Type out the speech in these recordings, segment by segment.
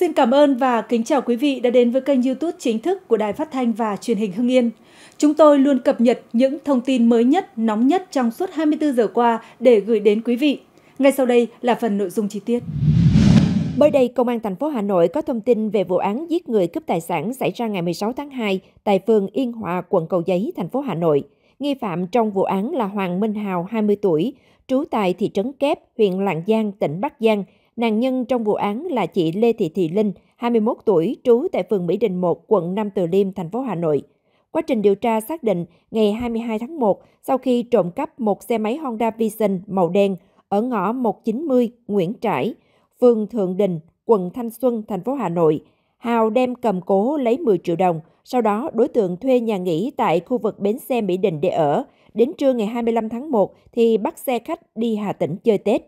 Xin cảm ơn và kính chào quý vị đã đến với kênh YouTube chính thức của Đài Phát thanh và Truyền hình Hưng Yên. Chúng tôi luôn cập nhật những thông tin mới nhất, nóng nhất trong suốt 24 giờ qua để gửi đến quý vị. Ngay sau đây là phần nội dung chi tiết. Mới đây, Công an thành phố Hà Nội có thông tin về vụ án giết người cướp tài sản xảy ra ngày 16 tháng 2 tại phường Yên Hòa, quận Cầu Giấy, thành phố Hà Nội. Nghi phạm trong vụ án là Hoàng Minh Hào, 20 tuổi, trú tại thị trấn Kép, huyện Lạng Giang, tỉnh Bắc Giang. Nạn nhân trong vụ án là chị Lê Thị Thùy Linh, 21 tuổi, trú tại phường Mỹ Đình 1, quận Nam Từ Liêm, thành phố Hà Nội. Quá trình điều tra xác định, ngày 22 tháng 1, sau khi trộm cắp một xe máy Honda Vision màu đen ở ngõ 190 Nguyễn Trãi, phường Thượng Đình, quận Thanh Xuân, thành phố Hà Nội, Hào đem cầm cố lấy 10 triệu đồng. Sau đó, đối tượng thuê nhà nghỉ tại khu vực bến xe Mỹ Đình để ở. Đến trưa ngày 25 tháng 1 thì bắt xe khách đi Hà Tĩnh chơi Tết.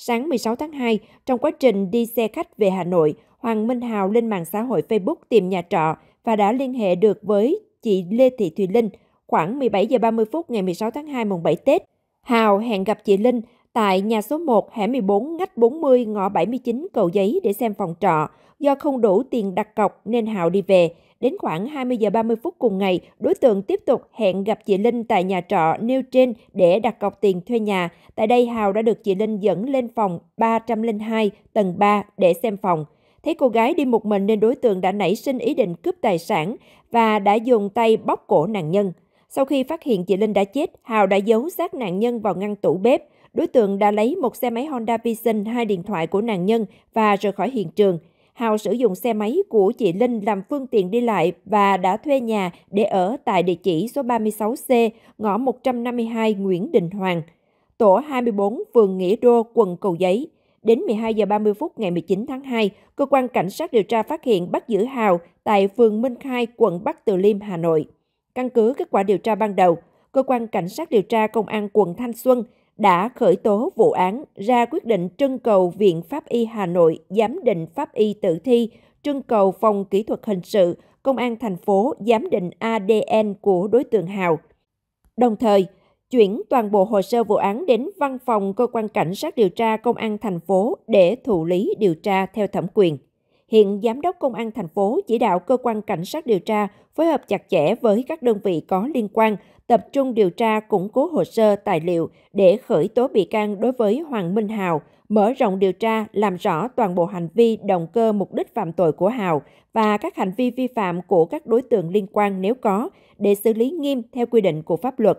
Sáng 16 tháng 2, trong quá trình đi xe khách về Hà Nội, Hoàng Minh Hào lên mạng xã hội Facebook tìm nhà trọ và đã liên hệ được với chị Lê Thị Thùy Linh. Khoảng 17h30 phút ngày 16 tháng 2 mùng 7 Tết, Hào hẹn gặp chị Linh tại nhà số 1 hẻm 14 ngách 40 ngõ 79 Cầu Giấy để xem phòng trọ. Do không đủ tiền đặt cọc nên Hào đi về. Đến khoảng 20h30 phút cùng ngày, đối tượng tiếp tục hẹn gặp chị Linh tại nhà trọ nêu trên để đặt cọc tiền thuê nhà. Tại đây, Hào đã được chị Linh dẫn lên phòng 302 tầng 3 để xem phòng. Thấy cô gái đi một mình nên đối tượng đã nảy sinh ý định cướp tài sản và đã dùng tay bóp cổ nạn nhân. Sau khi phát hiện chị Linh đã chết, Hào đã giấu xác nạn nhân vào ngăn tủ bếp. Đối tượng đã lấy một xe máy Honda Vision, 2 điện thoại của nạn nhân và rời khỏi hiện trường. Hào sử dụng xe máy của chị Linh làm phương tiện đi lại và đã thuê nhà để ở tại địa chỉ số 36C, ngõ 152 Nguyễn Đình Hoàng, tổ 24, phường Nghĩa Đô, quận Cầu Giấy. Đến 12h30 phút ngày 19 tháng 2, cơ quan cảnh sát điều tra phát hiện bắt giữ Hào tại phường Minh Khai, quận Bắc Từ Liêm, Hà Nội. Căn cứ kết quả điều tra ban đầu, cơ quan cảnh sát điều tra công an quận Thanh Xuân đã khởi tố vụ án, ra quyết định trưng cầu Viện Pháp y Hà Nội giám định pháp y tử thi, trưng cầu Phòng Kỹ thuật Hình sự, Công an thành phố giám định ADN của đối tượng Hào. Đồng thời, chuyển toàn bộ hồ sơ vụ án đến văn phòng Cơ quan Cảnh sát điều tra Công an thành phố để thụ lý điều tra theo thẩm quyền. Hiện Giám đốc Công an thành phố chỉ đạo Cơ quan Cảnh sát điều tra phối hợp chặt chẽ với các đơn vị có liên quan, tập trung điều tra củng cố hồ sơ tài liệu để khởi tố bị can đối với Hoàng Minh Hào, mở rộng điều tra làm rõ toàn bộ hành vi động cơ mục đích phạm tội của Hào và các hành vi vi phạm của các đối tượng liên quan nếu có, để xử lý nghiêm theo quy định của pháp luật.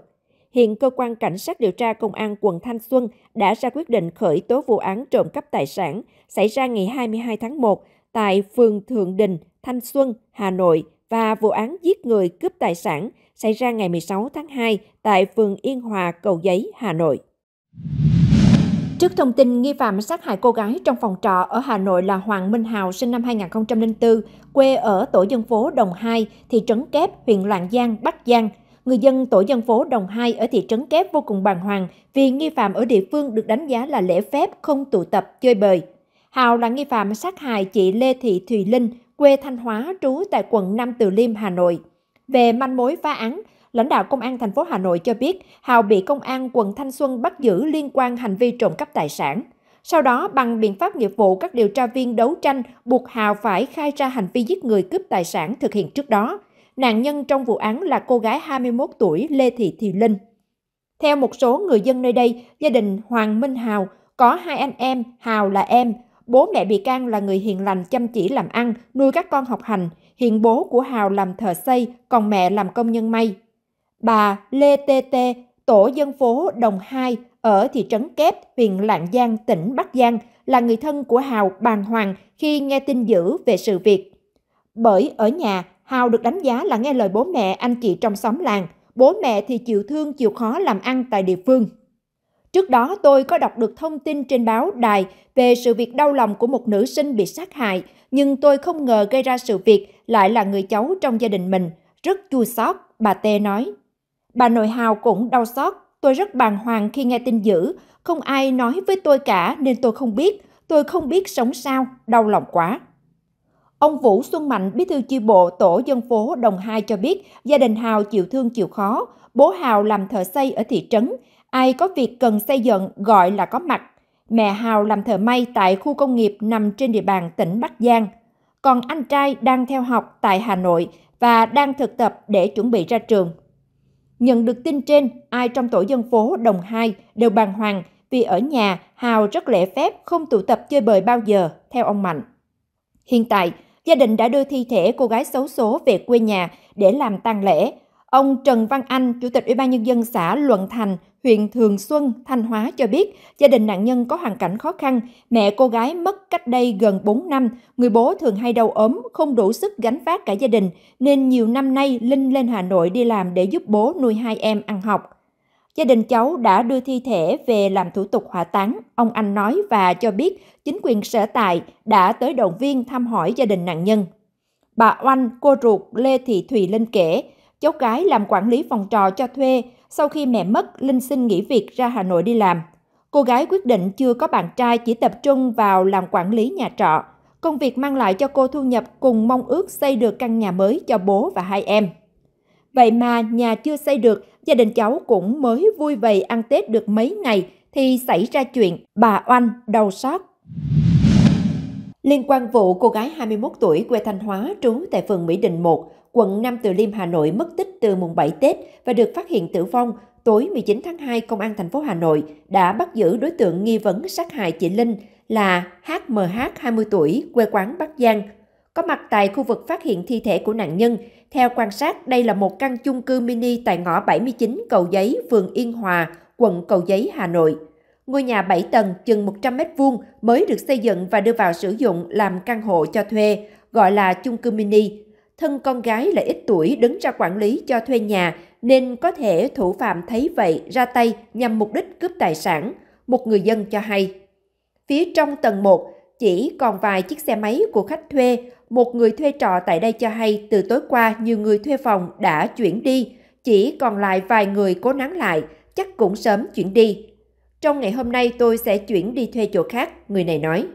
Hiện Cơ quan Cảnh sát điều tra Công an quận Thanh Xuân đã ra quyết định khởi tố vụ án trộm cắp tài sản xảy ra ngày 22 tháng 1 tại phường Thượng Đình, Thanh Xuân, Hà Nội và vụ án giết người cướp tài sản xảy ra ngày 16 tháng 2 tại phường Yên Hòa, Cầu Giấy, Hà Nội. Trước thông tin nghi phạm sát hại cô gái trong phòng trọ ở Hà Nội là Hoàng Minh Hào, sinh năm 2004, quê ở tổ dân phố Đồng 2, thị trấn Kép, huyện Lạng Giang, Bắc Giang, người dân tổ dân phố Đồng 2 ở thị trấn Kép vô cùng bàng hoàng vì nghi phạm ở địa phương được đánh giá là lễ phép, không tụ tập, chơi bời. Hào là nghi phạm sát hại chị Lê Thị Thùy Linh, quê Thanh Hóa, trú tại quận Nam Từ Liêm, Hà Nội. Về manh mối phá án, lãnh đạo Công an thành phố Hà Nội cho biết Hào bị Công an quận Thanh Xuân bắt giữ liên quan hành vi trộm cắp tài sản. Sau đó, bằng biện pháp nghiệp vụ, các điều tra viên đấu tranh buộc Hào phải khai ra hành vi giết người cướp tài sản thực hiện trước đó. Nạn nhân trong vụ án là cô gái 21 tuổi Lê Thị Thùy Linh. Theo một số người dân nơi đây, gia đình Hoàng Minh Hào có 2 anh em, Hào là em. Bố mẹ bị can là người hiền lành, chăm chỉ làm ăn, nuôi các con học hành. Hiện bố của Hào làm thợ xây, còn mẹ làm công nhân may. Bà Lê Tê Tê, tổ dân phố Đồng 2 ở thị trấn Kép, huyện Lạng Giang, tỉnh Bắc Giang, là người thân của Hào bàng hoàng khi nghe tin dữ về sự việc. Bởi ở nhà, Hào được đánh giá là nghe lời bố mẹ, anh chị trong xóm làng. Bố mẹ thì chịu thương, chịu khó làm ăn tại địa phương. Trước đó, tôi có đọc được thông tin trên báo đài về sự việc đau lòng của một nữ sinh bị sát hại, nhưng tôi không ngờ gây ra sự việc lại là người cháu trong gia đình mình. Rất chua xót, bà Tê nói. Bà nội Hào cũng đau xót. Tôi rất bàng hoàng khi nghe tin dữ. Không ai nói với tôi cả nên tôi không biết. Tôi không biết sống sao, đau lòng quá. Ông Vũ Xuân Mạnh, bí thư chi bộ tổ dân phố Đồng 2 cho biết gia đình Hào chịu thương chịu khó. Bố Hào làm thợ xây ở thị trấn. Ai có việc cần xây dựng gọi là có mặt. Mẹ Hào làm thợ may tại khu công nghiệp nằm trên địa bàn tỉnh Bắc Giang. Còn anh trai đang theo học tại Hà Nội và đang thực tập để chuẩn bị ra trường. Nhận được tin trên, ai trong tổ dân phố Đồng 2 đều bàng hoàng vì ở nhà Hào rất lễ phép, không tụ tập chơi bời bao giờ, theo ông Mạnh. Hiện tại, gia đình đã đưa thi thể cô gái xấu số về quê nhà để làm tang lễ. Ông Trần Văn Anh, Chủ tịch Ủy ban Nhân dân xã Luận Thành, huyện Thường Xuân, Thanh Hóa cho biết gia đình nạn nhân có hoàn cảnh khó khăn. Mẹ cô gái mất cách đây gần 4 năm, người bố thường hay đau ốm, không đủ sức gánh vác cả gia đình, nên nhiều năm nay Linh lên Hà Nội đi làm để giúp bố nuôi hai em ăn học. Gia đình cháu đã đưa thi thể về làm thủ tục hỏa táng, ông Anh nói và cho biết chính quyền sở tại đã tới động viên thăm hỏi gia đình nạn nhân. Bà Oanh, cô ruột Lê Thị Thùy Linh kể, cháu gái làm quản lý phòng trọ cho thuê. Sau khi mẹ mất, Linh xin nghỉ việc ra Hà Nội đi làm. Cô gái quyết định chưa có bạn trai, chỉ tập trung vào làm quản lý nhà trọ. Công việc mang lại cho cô thu nhập cùng mong ước xây được căn nhà mới cho bố và hai em. Vậy mà nhà chưa xây được, gia đình cháu cũng mới vui vầy ăn Tết được mấy ngày thì xảy ra chuyện, bà Oanh đau xót. Liên quan vụ cô gái 21 tuổi quê Thanh Hóa trú tại phường Mỹ Đình 1, quận Nam Từ Liêm, Hà Nội mất tích từ mùng 7 Tết và được phát hiện tử vong, tối 19 tháng 2, Công an thành phố Hà Nội đã bắt giữ đối tượng nghi vấn sát hại chị Linh là HMH, 20 tuổi, quê quán Bắc Giang. Có mặt tại khu vực phát hiện thi thể của nạn nhân, theo quan sát, đây là một căn chung cư mini tại ngõ 79 Cầu Giấy, phường Yên Hòa, quận Cầu Giấy, Hà Nội. Ngôi nhà 7 tầng, chừng 100 m² mới được xây dựng và đưa vào sử dụng làm căn hộ cho thuê, gọi là chung cư mini. Thân con gái lại ít tuổi đứng ra quản lý cho thuê nhà nên có thể thủ phạm thấy vậy ra tay nhằm mục đích cướp tài sản, một người dân cho hay. Phía trong tầng 1 chỉ còn vài chiếc xe máy của khách thuê, một người thuê trọ tại đây cho hay từ tối qua nhiều người thuê phòng đã chuyển đi, chỉ còn lại vài người cố nán lại, chắc cũng sớm chuyển đi. Trong ngày hôm nay tôi sẽ chuyển đi thuê chỗ khác, người này nói.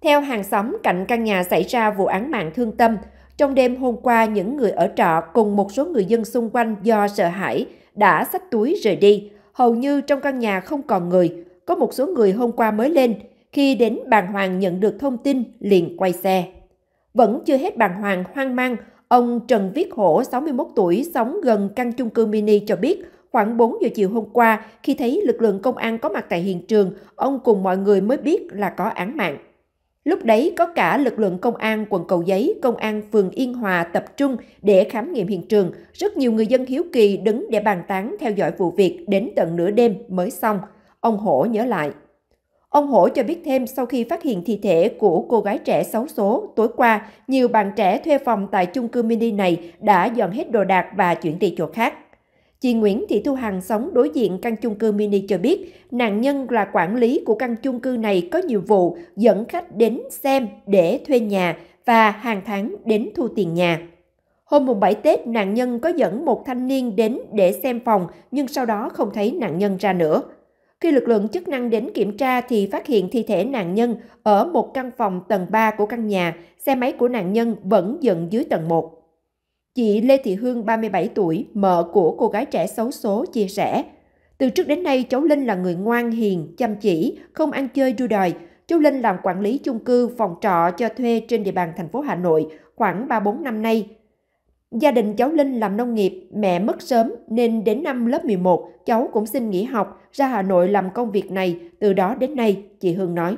Theo hàng xóm cạnh căn nhà xảy ra vụ án mạng thương tâm, trong đêm hôm qua, những người ở trọ cùng một số người dân xung quanh do sợ hãi đã xách túi rời đi. Hầu như trong căn nhà không còn người, có một số người hôm qua mới lên. Khi đến bàng hoàng nhận được thông tin, liền quay xe. Vẫn chưa hết bàng hoàng hoang mang, ông Trần Viết Hổ, 61 tuổi, sống gần căn chung cư mini cho biết khoảng 4 giờ chiều hôm qua, khi thấy lực lượng công an có mặt tại hiện trường, ông cùng mọi người mới biết là có án mạng. Lúc đấy có cả lực lượng công an quận Cầu Giấy, công an phường Yên Hòa tập trung để khám nghiệm hiện trường. Rất nhiều người dân hiếu kỳ đứng để bàn tán theo dõi vụ việc đến tận nửa đêm mới xong, ông Hổ nhớ lại. Ông Hổ cho biết thêm sau khi phát hiện thi thể của cô gái trẻ xấu số tối qua, nhiều bạn trẻ thuê phòng tại chung cư mini này đã dọn hết đồ đạc và chuyển đi chỗ khác. Chị Nguyễn Thị Thu Hằng sống đối diện căn chung cư mini cho biết, nạn nhân là quản lý của căn chung cư này có nhiều vụ dẫn khách đến xem để thuê nhà và hàng tháng đến thu tiền nhà. Hôm mùng 7 Tết, nạn nhân có dẫn một thanh niên đến để xem phòng nhưng sau đó không thấy nạn nhân ra nữa. Khi lực lượng chức năng đến kiểm tra thì phát hiện thi thể nạn nhân ở một căn phòng tầng 3 của căn nhà, xe máy của nạn nhân vẫn dựng dưới tầng 1. Chị Lê Thị Hương, 37 tuổi, mẹ của cô gái trẻ xấu số chia sẻ. Từ trước đến nay, cháu Linh là người ngoan, hiền, chăm chỉ, không ăn chơi đua đòi. Cháu Linh làm quản lý chung cư, phòng trọ cho thuê trên địa bàn thành phố Hà Nội khoảng 3-4 năm nay. Gia đình cháu Linh làm nông nghiệp, mẹ mất sớm nên đến năm lớp 11, cháu cũng xin nghỉ học, ra Hà Nội làm công việc này, từ đó đến nay, chị Hương nói.